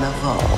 carnaval.